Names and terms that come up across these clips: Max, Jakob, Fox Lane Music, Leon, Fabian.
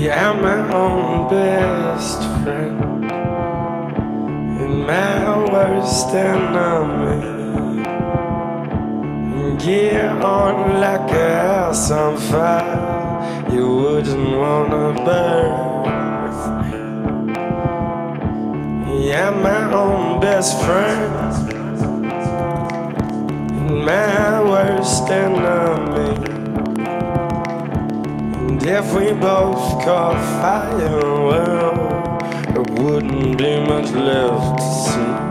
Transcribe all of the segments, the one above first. Yeah, I'm my own best friend, and my worst enemy. And gear on like a house on fire, you wouldn't wanna burn with me. Yeah, I'm my own best friend, and my worst enemy. If we both caught fire, well, there wouldn't be much left to see.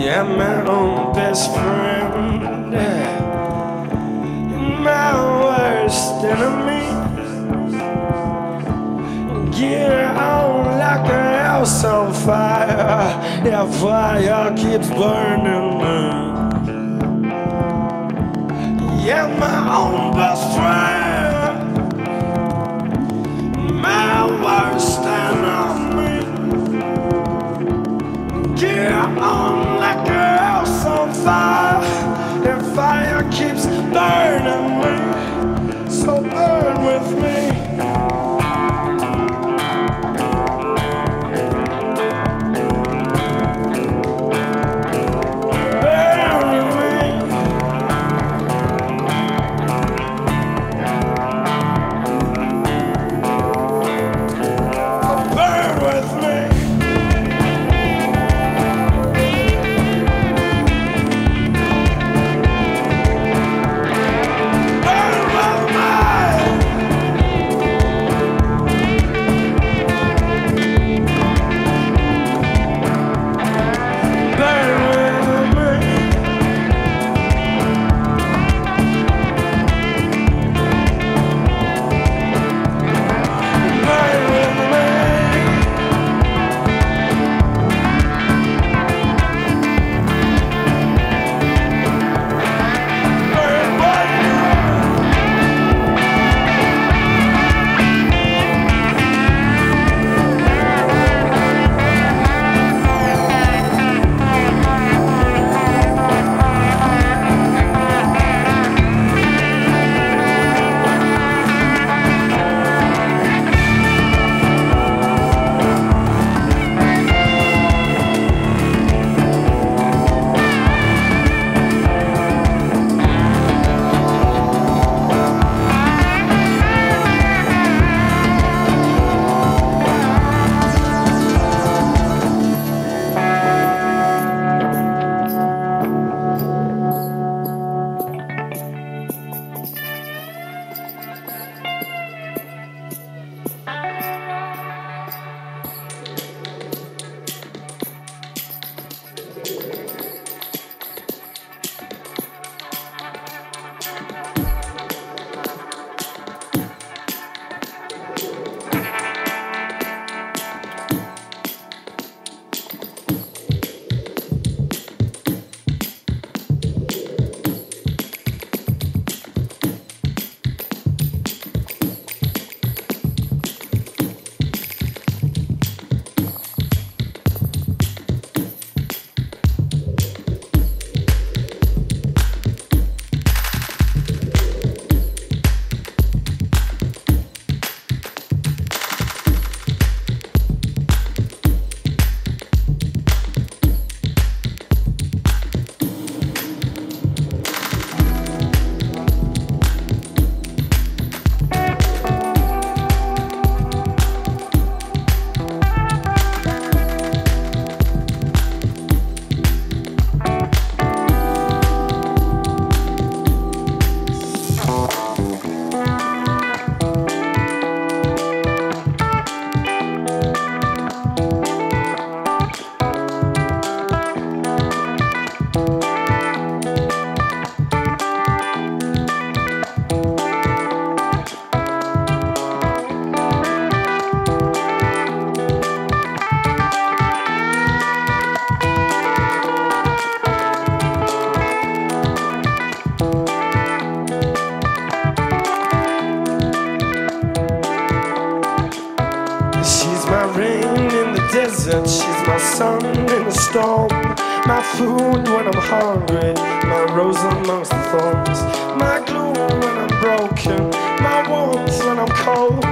Yeah, I'm my own best friend, and my worst enemy. Gear on like a house on fire, yeah, fire keeps burning me. Yeah, I'm my own best friend, my worst enemy. Gear on like a house on fire, and fire keeps burning me, so burn with me. Burn with me. desert, she's my sun in the storm, my food when I'm hungry, my rose amongst the thorns, my gloom when I'm broken, my warmth when I'm cold,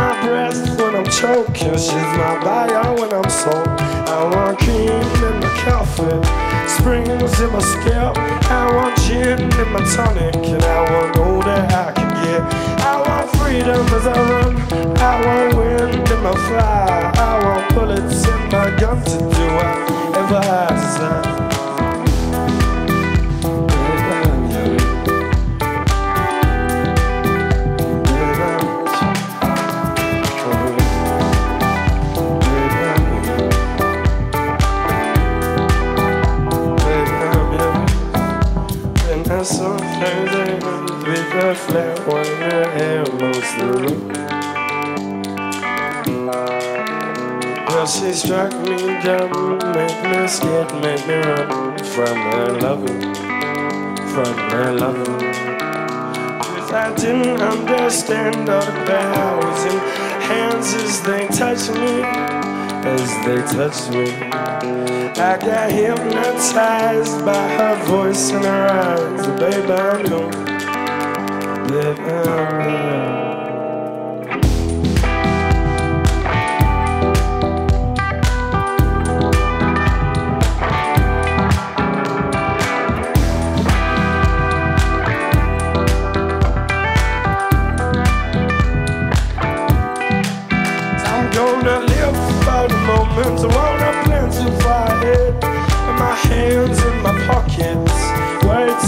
my breath when I'm choking, she's my buyer when I'm sold. I want cream in my coffee, springs in my scalp, I want gin in my tonic, and I want all that I can get. I want freedom as I run, I want wind in my fly, I want bullets in my gun to do I ever have to say. Sometimes I run with a flat when your hair moves through. Well, she struck me dumb, made me scared, made me run from her loving, from her loving. If I didn't understand all the powers in hands as they touch me, as they touch me. I got hypnotized by her voice and her eyes. Baby, I know. Baby, I know.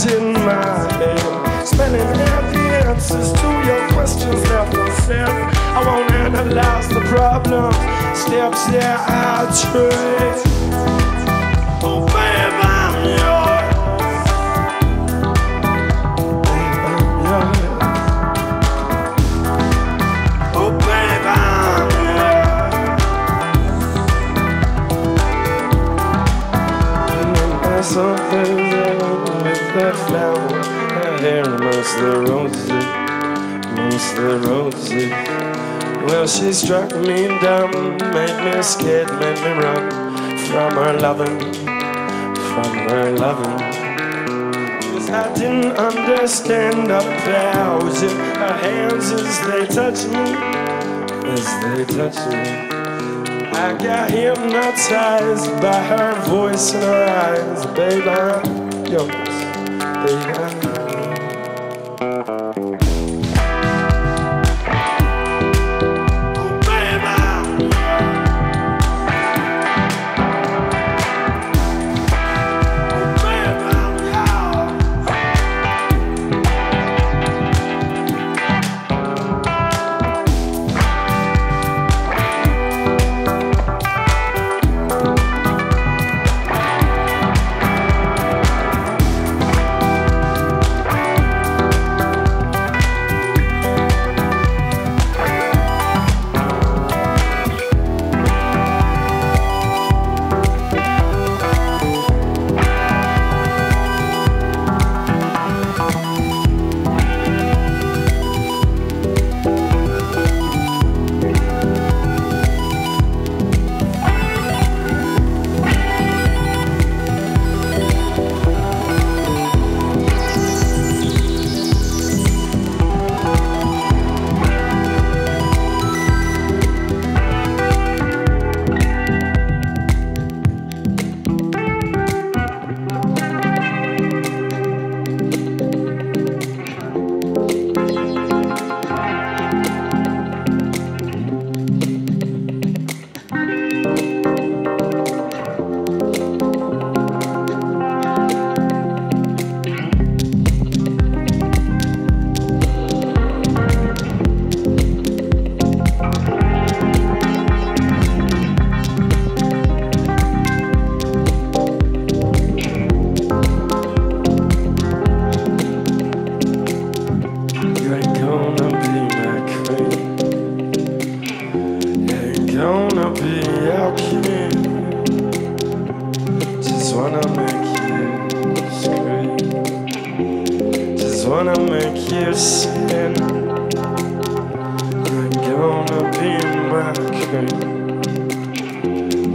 In my head, spelling out the answers to your questions left unsaid. I won't analyze the problem, steps there I trace. Oh babe, I'm yours. Babe, I'm yours. Oh babe, I'm yours. There's something the flower, her hair amongst the roses, amongst the roses. Well, she struck me dumb, made me scared, made me run from her loving, from her loving. Cause I didn't understand the powers in her hands as they touch me, as they touch me. I got hypnotized by her voice and her eyes. Babe, I'm yours. There you go.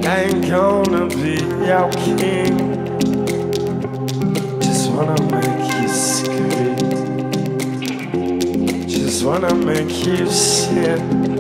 I ain't gonna be your king. Just wanna make you scream. Just wanna make you shit.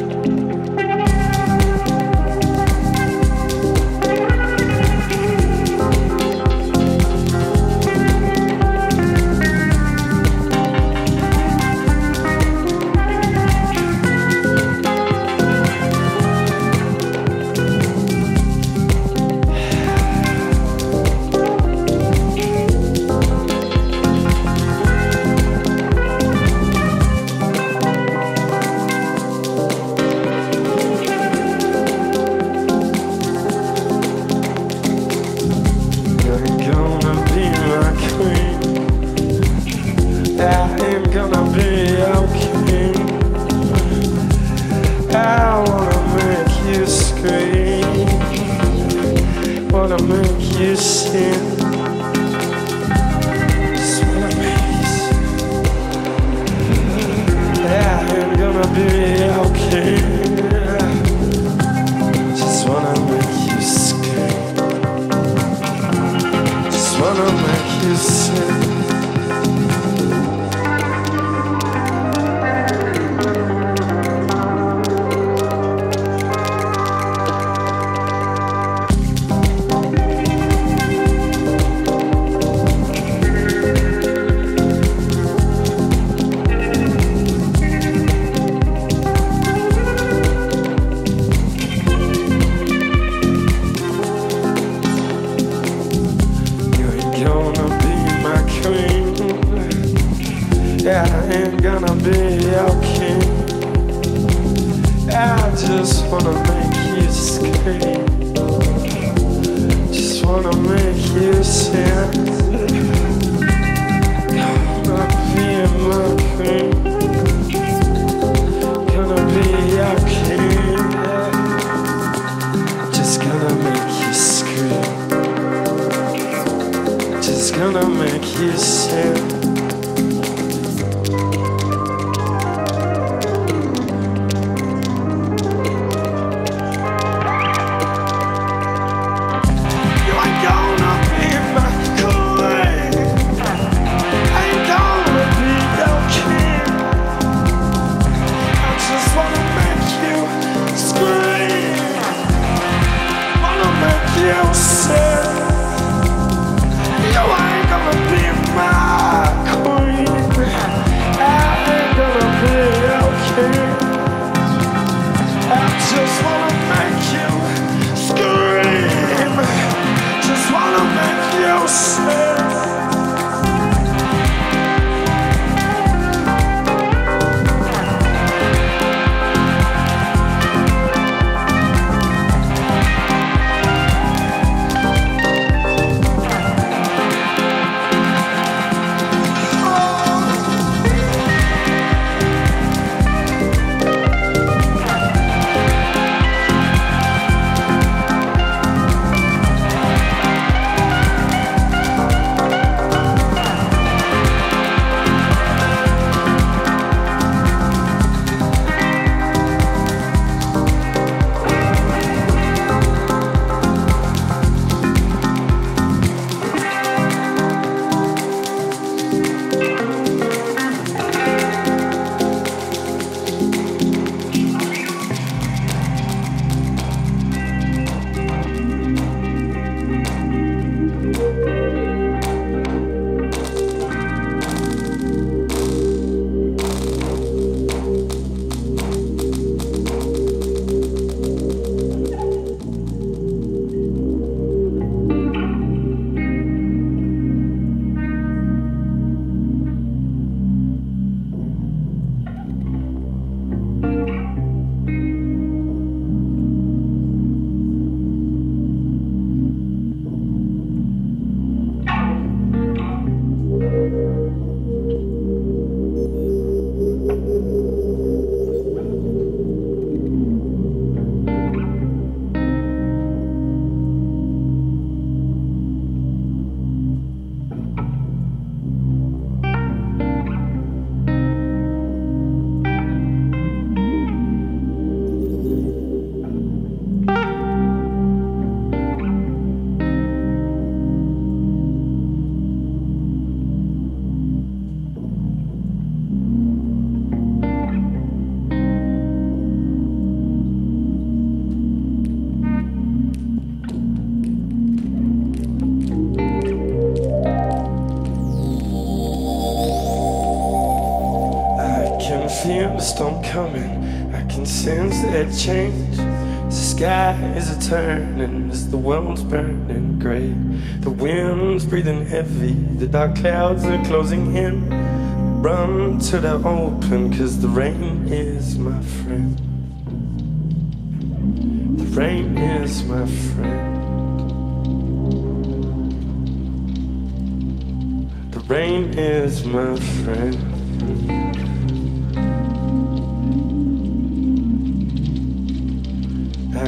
Gonna be my cool storm coming, I can sense that change. The sky is a-turning as the world's burning grey. The wind's breathing heavy, the dark clouds are closing in. Run to the open, cause the rain is my friend. The rain is my friend. The rain is my friend.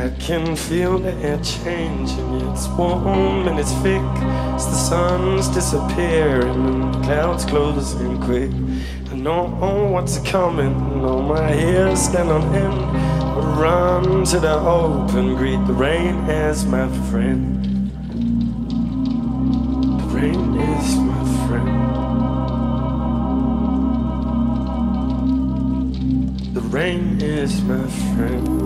I can feel the air changing, it's warm and it's thick as the sun's disappearing and the clouds closing quick. I know what's coming, all my ears stand on end. I run to the open, greet the rain as my friend. The rain is my friend. The rain is my friend.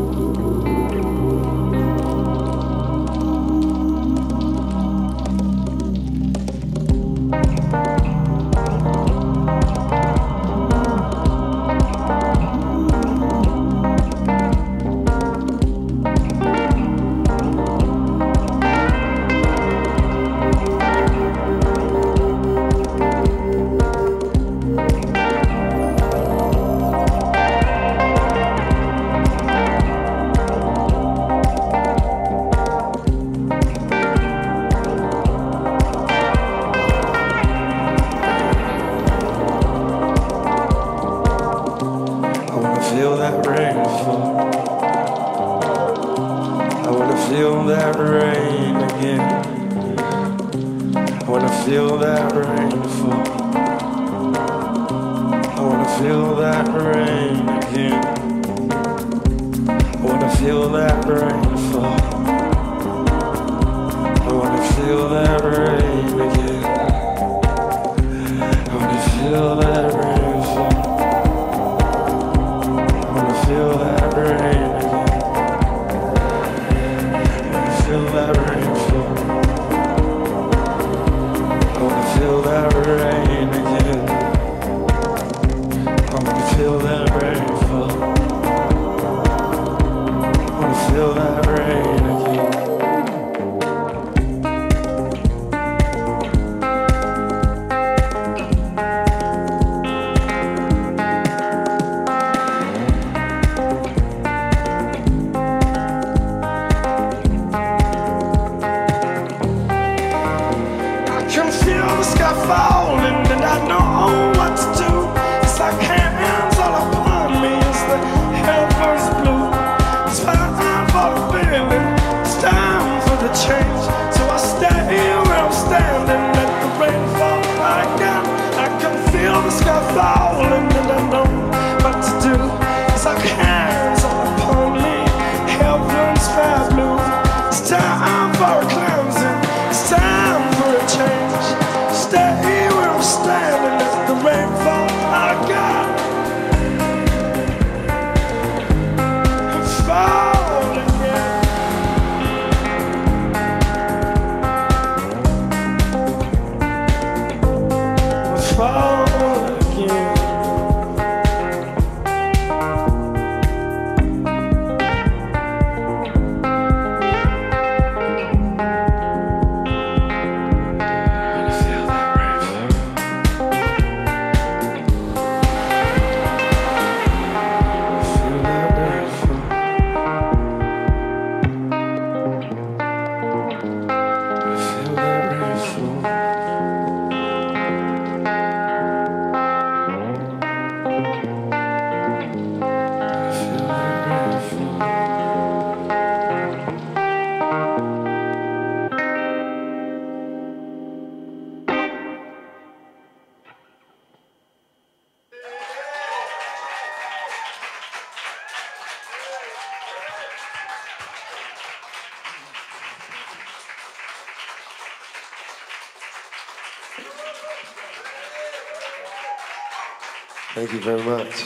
Thank you very much.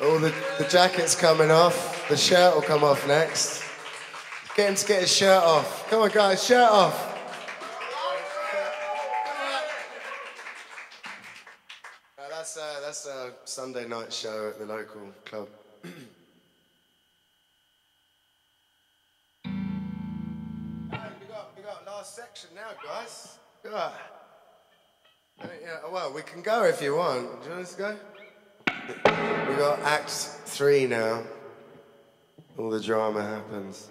Oh, the jacket's coming off. The shirt will come off next. Getting to get his shirt off. Come on, guys, shirt off. No, that's a Sunday night show at the local club. We got last section now, guys. God. Yeah, well, we can go if you want. Do you want us to go? We got Act 3 now. All the drama happens.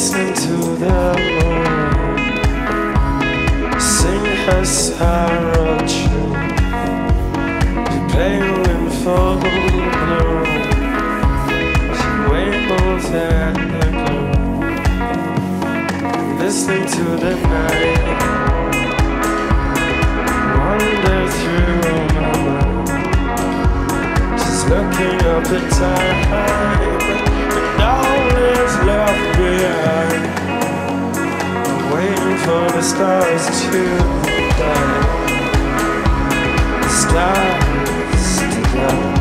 listen to the moon sing her sorrow tune, she play in full bloom, she waves at the gloom, listening to the night, wander through my mind, she's looking up at time. Always left behind, waiting for the stars to die. The stars to die.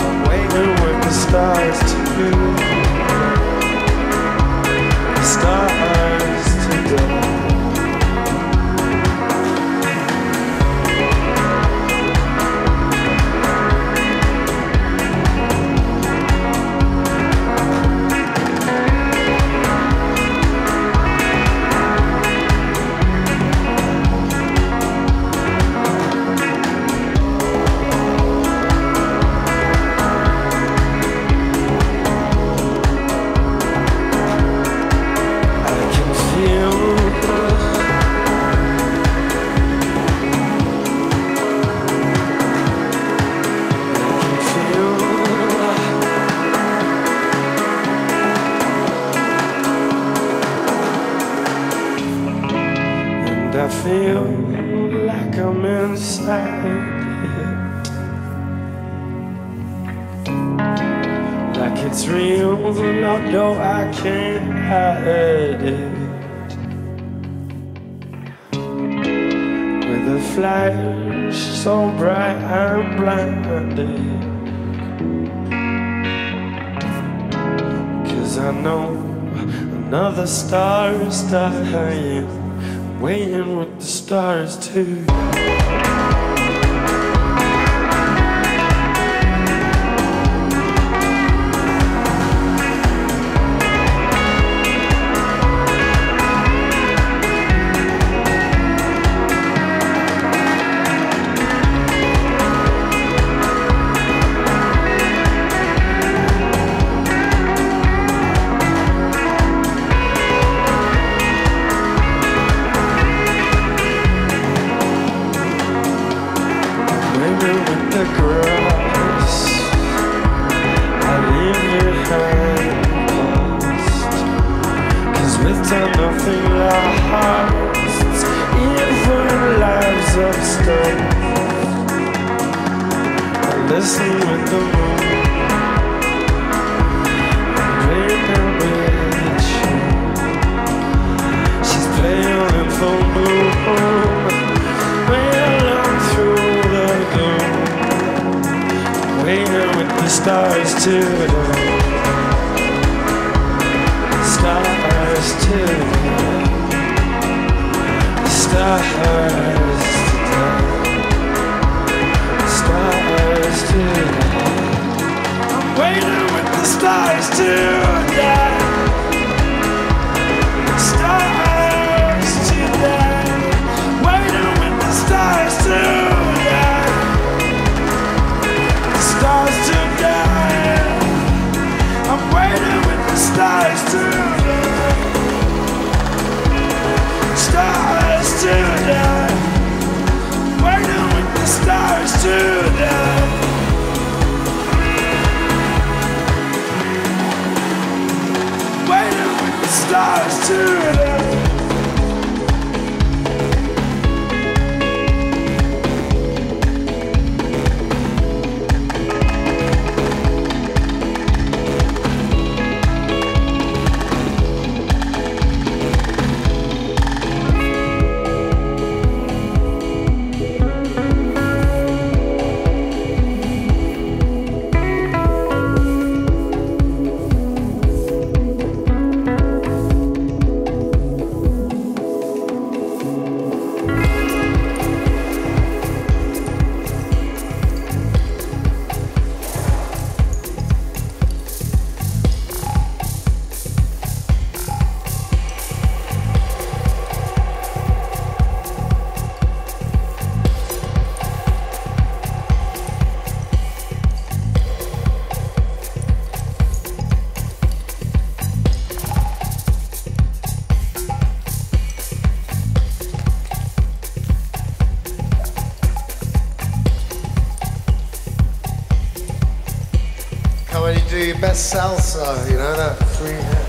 I'm waiting with the stars to die. The stars to die. No, I can't hide it. With a flash so bright I'm blinded, 'cause I know another star is dying, I'm waiting with the stars too. best salsa, you know, that free hand.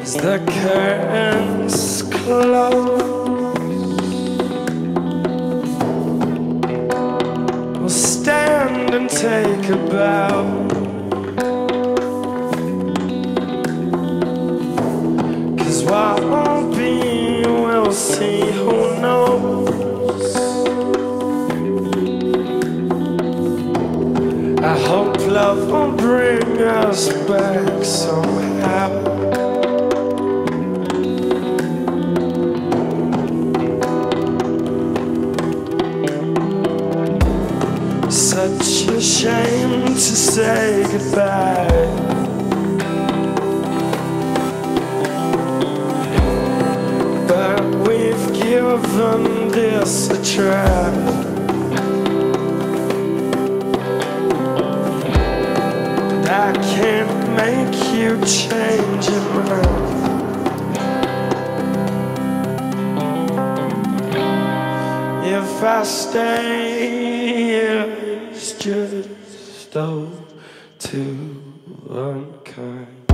as the curtains close. We'll stand and take a bow, 'cause what won't be, we'll see, who knows. I hope love will bring us back somehow. Such a shame to say goodbye. But we've given this a try. But I can't make you change your mind. If I stay, it's just all too unkind.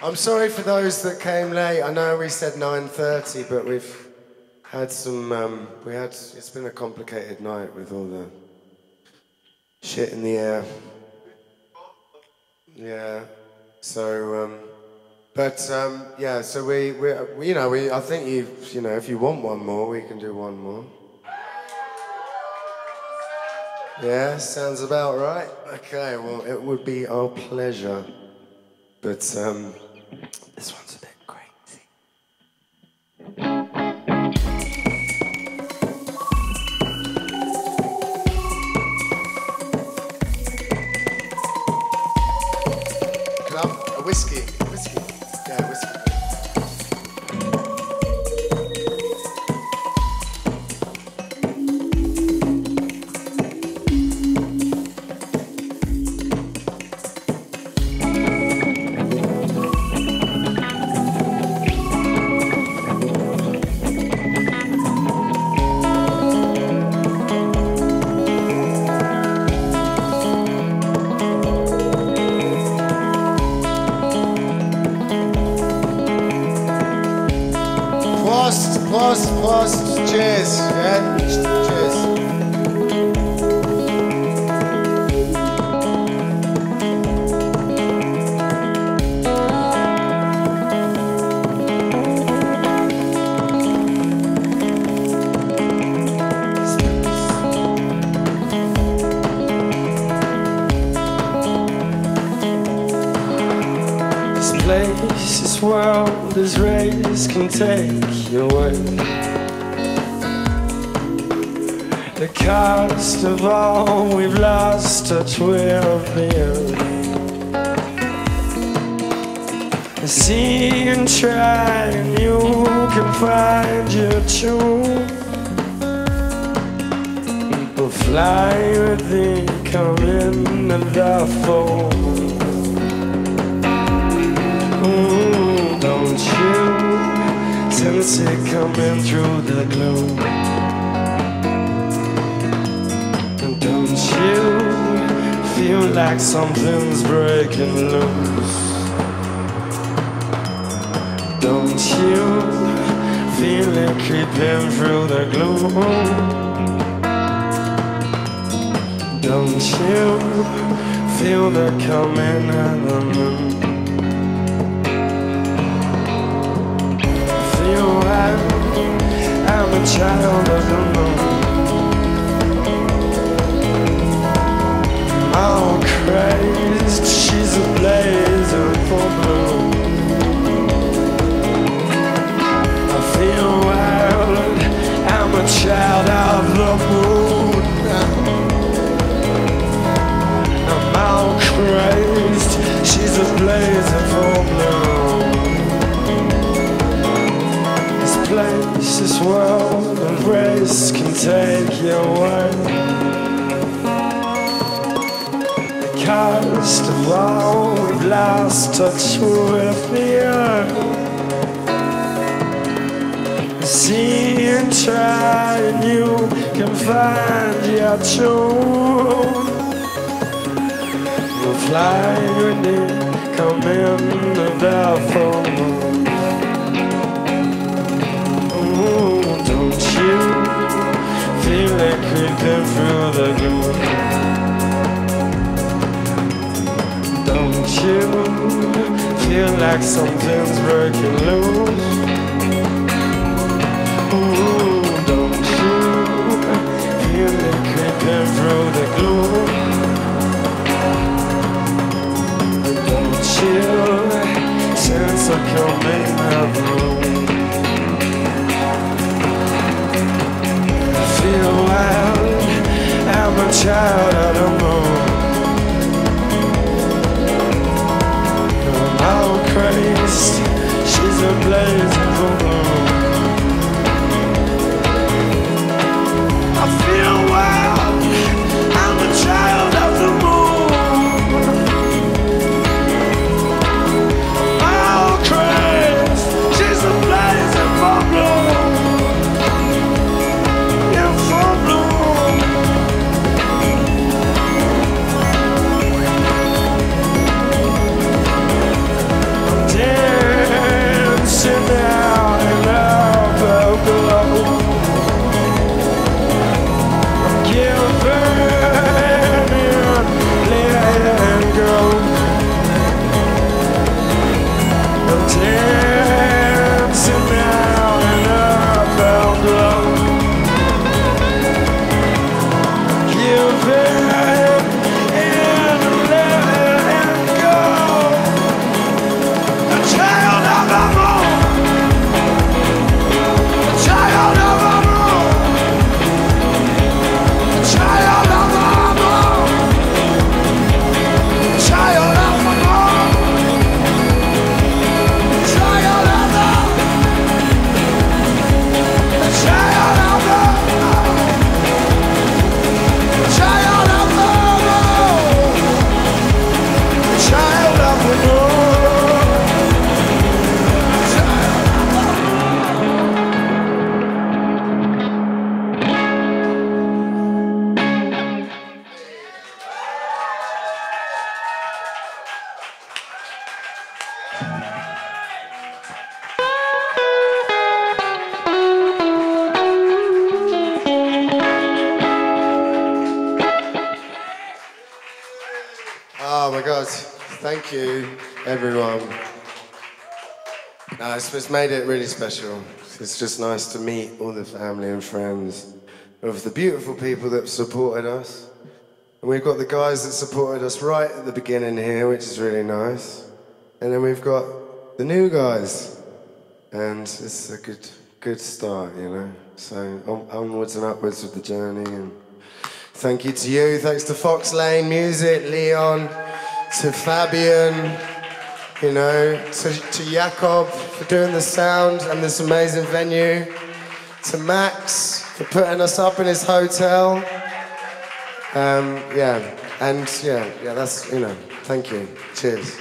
I'm sorry for those that came late. I know we said 9:30, but we've had some, it's been a complicated night with all the shit in the air. Yeah, so, yeah, so we I think if you want one more, we can do one more. Yeah, sounds about right. Okay, well, it would be our pleasure. But this one's a bit crazy. Can I have a whiskey? Whiskey? Yeah, whiskey. Take you away. The cost of all we've lost touch will be I see and try, and you can find your truth. People fly with thee, come in and thou fall. Ooh, don't you sense it coming through the gloom? And don't you feel like something's breaking loose? Don't you feel it creeping through the gloom? Don't you feel the coming of the moon? I'm a child of the moon. Oh, Christ, she's a blaze of full bloom. I feel wild. I'm a child of the moon. Oh, Christ, she's a blaze of full bloom. Place, this world and race can take you away. The cost of all we've lost touch with fear. See and try, and you can find your truth. You'll fly with it, come in the downfall. Feel it creeping through the gloom. Don't you feel like something's breaking loose? Ooh, don't you feel it creeping through the gloom? Don't you sense a coming of the moon? Wild. I'm a child of the moon. Oh Christ, she's a blaze of the moon. I feel wild. I'm a child of the moon. Oh Christ, she's a blaze of the moon. Thank you, everyone. No, it's made it really special. It's just nice to meet all the family and friends of the beautiful people that supported us. And we've got the guys that supported us right at the beginning here, which is really nice. And then we've got the new guys. And it's a good start, you know. So onwards and upwards with the journey. And thank you to you. Thanks to Fox Lane Music, Leon, to Fabian, you know, to Jakob for doing the sound and this amazing venue, to Max for putting us up in his hotel. Thank you. Cheers.